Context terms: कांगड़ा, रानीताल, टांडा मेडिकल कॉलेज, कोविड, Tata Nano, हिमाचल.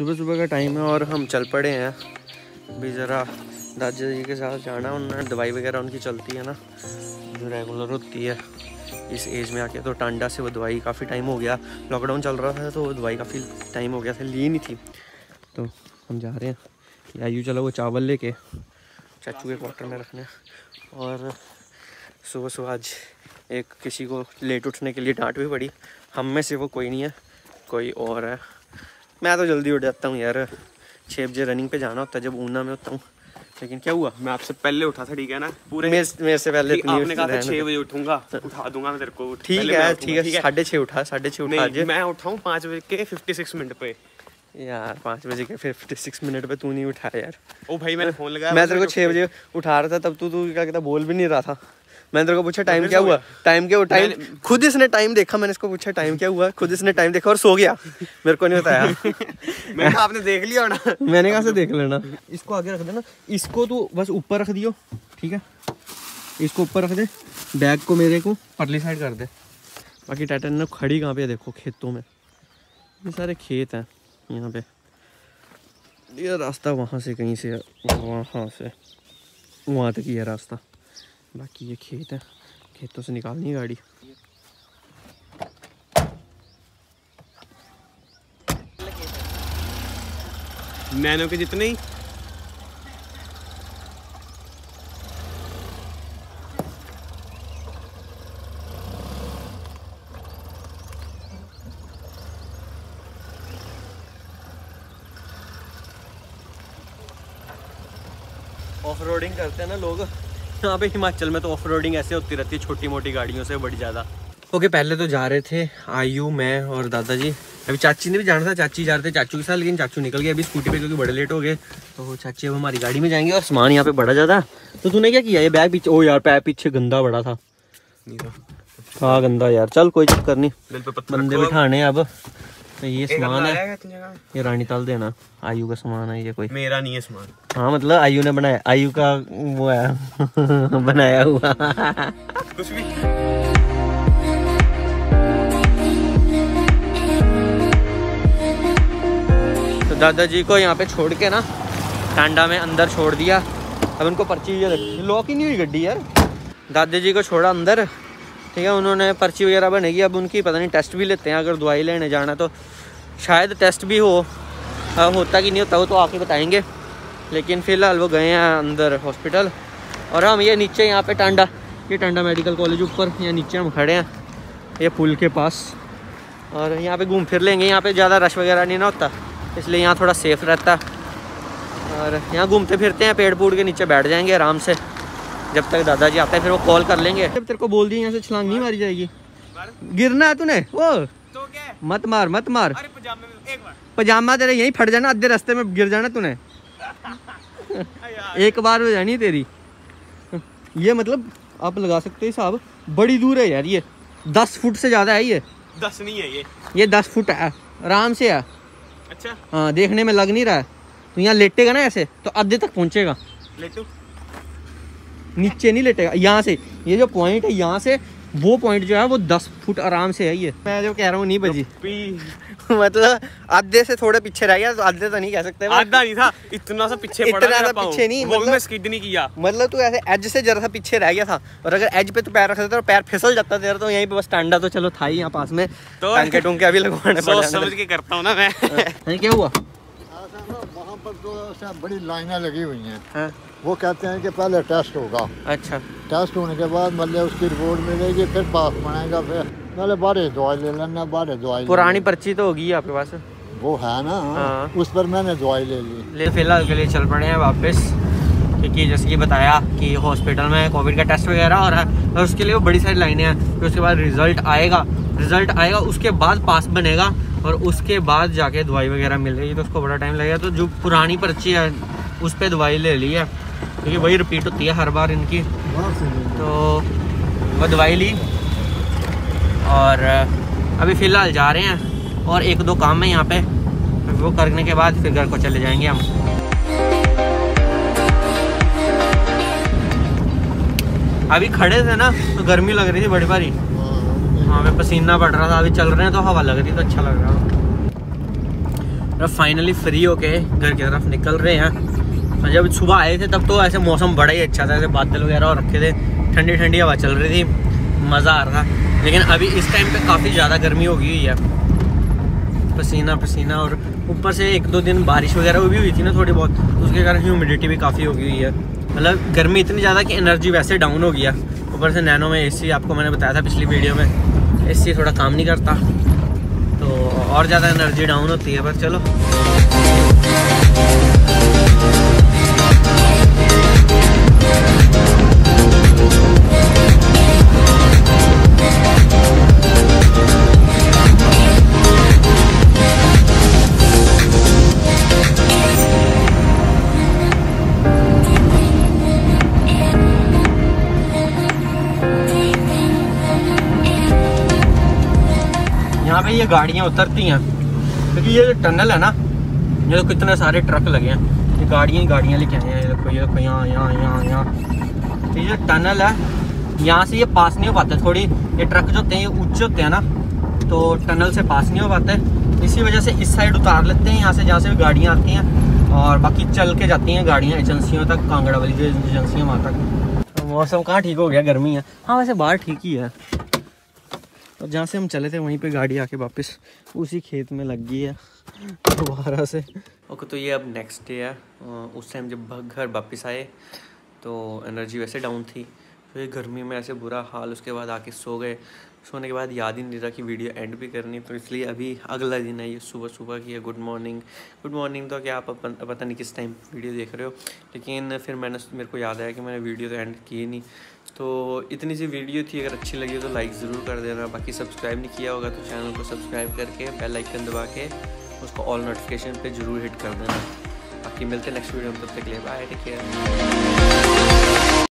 सुबह सुबह का टाइम है और हम चल पड़े हैं अभी। ज़रा दादा जी के साथ जाना, उन्होंने दवाई वगैरह उनकी चलती है ना जो रेगुलर होती है इस एज में आके, तो टांडा से वो दवाई काफ़ी टाइम हो गया, लॉकडाउन चल रहा था तो वो दवाई काफ़ी टाइम हो गया था, ली नहीं थी। तो हम जा रहे हैं, आयु चला वो चावल लेके चाचू के क्वार्टर में रखने। और सुबह सुबह आज एक किसी को लेट उठने के लिए डांट भी पड़ी, हम में से वो कोई नहीं है, कोई और है। मैं तो जल्दी उठ जाता हूँ यार, 6 बजे रनिंग पे जाना होता है जब ऊना में होता हूँ, लेकिन क्या हुआ मैं आपसे पहले उठा था, ठीक है ना, पूरे मेरे से पहले। आपने कहा था 6 बजे उठूंगा, उठा दूंगा मैं तेरे को, ठीक है 6:30 उठा, 6:30 उठा। मैं उठाऊँ 5 बजे के 56 मिनट पे यार, 5 बजे के 56 मिनट पे तू नहीं उठा यार। ओ भाई मैंने फोन लगाया, मैं तेरे को 6 बजे उठा रहा था, तब तू क्या कहता बोल भी नहीं रहा था। मैंने तेरे को पूछा टाइम क्या हुआ, टाइम खुद इसने टाइम देखा, मैंने इसको पूछा टाइम क्या हुआ, खुद इसने टाइम देखा और सो गया, मेरे को नहीं बताया। मैंने कहा आपने देख लिया होना, मैंने कहा से देख लेना। इसको आगे रख देना, इसको तू बस ऊपर रख दियो, ठीक है, इसको ऊपर रख दे, बैग को मेरे को परली साइड कर दे। बाकी टाटा नैनो खड़ी कहाँ पे है देखो, खेतों में, ये सारे खेत हैं यहाँ पे। ये रास्ता वहाँ से कहीं से, वहाँ से वहाँ तक ये रास्ता, बाकी ये खेत है, खेतों से निकालनी गाड़ी। नैनो के जितने ही ऑफ रोडिंग करते हैं ना लोग यहाँ पे हिमाचल में, तो ऑफ रोडिंग ऐसे होती रहती है छोटी मोटी गाड़ियों से बड़ी ज़्यादा। ओके, पहले तो जा रहे थे आयु, मैं और दादाजी। अभी चाची ने भी जाना था, चाची जा रहे थे चाचू के साथ, लेकिन चाचू निकल गए अभी स्कूटी पे क्योंकि बड़े लेट हो गए। तो चाची अब हमारी गाड़ी में जाएंगे और सामान यहाँ पे बड़ा ज़्यादा। तो तूने क्या किया, ये बैग पीछे, ओ यार पैर पीछे गंदा बड़ा था, हाँ गंदा यार, चल कोई चक्कर नहीं, बंदे बिठाने अब। तो ये सामान है, ये रानीताल देना, आयु का सामान है, ये कोई मेरा नहीं है सामान, हाँ मतलब आयु ने बनाया, आयु का वो है बनाया हुआ कुछ भी। तो दादाजी को यहाँ पे छोड़ के ना टांडा में अंदर छोड़ दिया, अब उनको पर्ची वगैरह, लॉक ही नहीं हुई गड्डी यार। दादाजी को छोड़ा अंदर, ठीक है, उन्होंने पर्ची वगैरह बनेगी अब उनकी, पता नहीं टेस्ट भी लेते हैं अगर दवाई लेने जाना तो, शायद टेस्ट भी हो, होता कि नहीं होता वो तो आके बताएंगे। लेकिन फ़िलहाल वो गए हैं अंदर हॉस्पिटल। और हम ये नीचे यहाँ पे टांडा, ये टांडा मेडिकल कॉलेज ऊपर, यहाँ नीचे हम खड़े हैं ये पुल के पास, और यहाँ पर घूम फिर लेंगे, यहाँ पर ज़्यादा रश वगैरह नहीं ना होता इसलिए यहाँ थोड़ा सेफ़ रहता, और यहाँ घूमते फिरते हैं, पेड़ पूड़ के नीचे बैठ जाएँगे आराम से जब तक दादाजी आते हैं, फिर वो कॉल कर लेंगे। जब तेरे को बोल दिया यहाँ से छलांग नहीं मारी जाएगी, गिरना है तूने वो तो क्या? मत मार मत मार, अरे पजामे में एक बार, पजामा तेरे यहीं फट जाना, आधे रास्ते में गिर जाना तूने एक बार हो जानी तेरी ये, मतलब आप लगा सकते हैं साहब, बड़ी दूर है यार, ये 10 फुट से ज्यादा है, ये 10 नहीं है, ये 10 फुट है आराम से है। अच्छा हाँ, देखने में लग नहीं रहा है, तो यहाँ लेटेगा ना ऐसे तो आधे तक पहुँचेगा, नीचे नहीं लेटेगा। यहाँ से ये जो पॉइंट है, यहाँ से वो पॉइंट जो है वो 10 फुट आराम से है ये, मैं जो कह रहा हूँ नहीं बजी मतलब आधे से थोड़े पीछे रह गया, आधे तो नहीं कह सकते, आधा नहीं था, इतना सा पीछे, इतना सा पीछे नहीं, वो मतलब, मैं स्किड नहीं किया, मतलब तू ऐसे एज से जरा सा पीछे रह गया था, और अगर एज पे तो पैर रख देता और पैर फिसल जाता तेरा, तो यहीं पे बस टांडा तो चलो था ही यहाँ पास में, तो टंके टूंके अभी लगवाने पड़े, समझ के करता हूँ ना मैं। क्या हुआ वहाँ पर, तो बड़ी लाइनें लगी हुई हैं है? वो कहते हैं कि पहले टेस्ट होगा, अच्छा टेस्ट होने के बाद मतलब उसकी रिपोर्ट मिलेगी, फिर पास बनाएगा, फिर पहले बारह दवाई ले लेना, बारह दवाई, पुरानी पर्ची तो होगी आपके पास, वो है ना, उस पर मैंने दवाई ले ली। ले फिलहाल के लिए चल पड़े हैं वापस, क्योंकि जैसे कि बताया कि हॉस्पिटल में कोविड का टेस्ट वगैरह हो रहा है, और उसके लिए वो बड़ी सारी लाइनें हैं, फिर उसके बाद रिजल्ट आएगा, रिजल्ट आएगा उसके बाद पास बनेगा, और उसके बाद जाके दवाई वगैरह मिलेगी, तो उसको बड़ा टाइम लगेगा। तो जो पुरानी पर्ची है उस पर दवाई ले ली है, क्योंकि वही रिपीट होती है हर बार इनकी, तो वो दवाई ली। और अभी फ़िलहाल जा रहे हैं, और 1-2 काम है यहाँ पे, वो करने के बाद फिर घर को चले जाएंगे हम। अभी खड़े थे ना तो गर्मी लग रही थी बड़ी भारी, हाँ मैं पसीना पड़ रहा था, अभी चल रहे हैं तो हवा लग रही है तो अच्छा लग रहा है। और फाइनली फ्री होके घर की तरफ निकल रहे हैं। जब सुबह आए थे तब तो ऐसे मौसम बड़ा ही अच्छा था, ऐसे बादल वगैरह और रखे थे, ठंडी ठंडी हवा चल रही थी, मज़ा आ रहा था। लेकिन अभी इस टाइम पे काफ़ी ज़्यादा गर्मी हो गई है, पसीना पसीना, और ऊपर से एक दो दिन बारिश वगैरह भी हुई थी ना थोड़ी बहुत, उसके कारण ह्यूमिडिटी भी काफ़ी हो गई है। मतलब गर्मी इतनी ज़्यादा कि एनर्जी वैसे डाउन हो गया। ऊपर से नैनो में एसी, आपको मैंने बताया था पिछली वीडियो में, एसी थोड़ा काम नहीं करता तो और ज़्यादा एनर्जी डाउन होती है। पर चलो यहाँ पे ये गाड़ियाँ उतरती हैं क्योंकि ये जो टनल है ना, ये तो कितने सारे ट्रक लगे हैं, ये गाड़ियाँ ही गाड़ियाँ लेके आए हैं। ये देखो यहाँ यहाँ यहाँ यहाँ, ये जो टनल है यहाँ से ये पास नहीं हो पाता, थोड़ी ये ट्रक जो होते हैं ये ऊँचे होते हैं ना, तो टनल से पास नहीं हो पाते, इसी वजह से इस साइड उतार लेते हैं यहाँ से, जहाँ से भी गाड़ियाँ आती हैं। और बाकी चल के जाती हैं गाड़ियाँ एजेंसियों तक, कांगड़ा वाली जो एजेंसी है वहाँ तक। मौसम कहाँ ठीक हो गया, गर्मी है। हाँ वैसे बाहर ठीक ही है, और जहाँ से हम चले थे वहीं पे गाड़ी आके वापस उसी खेत में लग गई है दोबारा से। ओके तो ये अब नेक्स्ट डे है। उस टाइम जब घर वापस आए तो एनर्जी वैसे डाउन थी, फिर गर्मी में ऐसे बुरा हाल, उसके बाद आके सो गए। सोने के बाद याद ही नहीं रहा कि वीडियो एंड भी करनी, तो इसलिए अभी अगला दिन है, ये सुबह सुबह की है। गुड मॉर्निंग, गुड मॉर्निंग तो क्या आप अपन पता नहीं किस टाइम वीडियो देख रहे हो, लेकिन फिर मेरे को याद आया कि मैंने वीडियो तो एंड की नहीं। तो इतनी सी वीडियो थी, अगर अच्छी लगी तो लाइक ज़रूर कर देना। बाकी सब्सक्राइब नहीं किया होगा तो चैनल को सब्सक्राइब करके बेल आइकन दबा के उसको ऑल नोटिफिकेशन पर जरूर हिट कर देना। बाकी मिलते हैं नेक्स्ट वीडियो में, तब तक के लिए बाय, टेक केयर।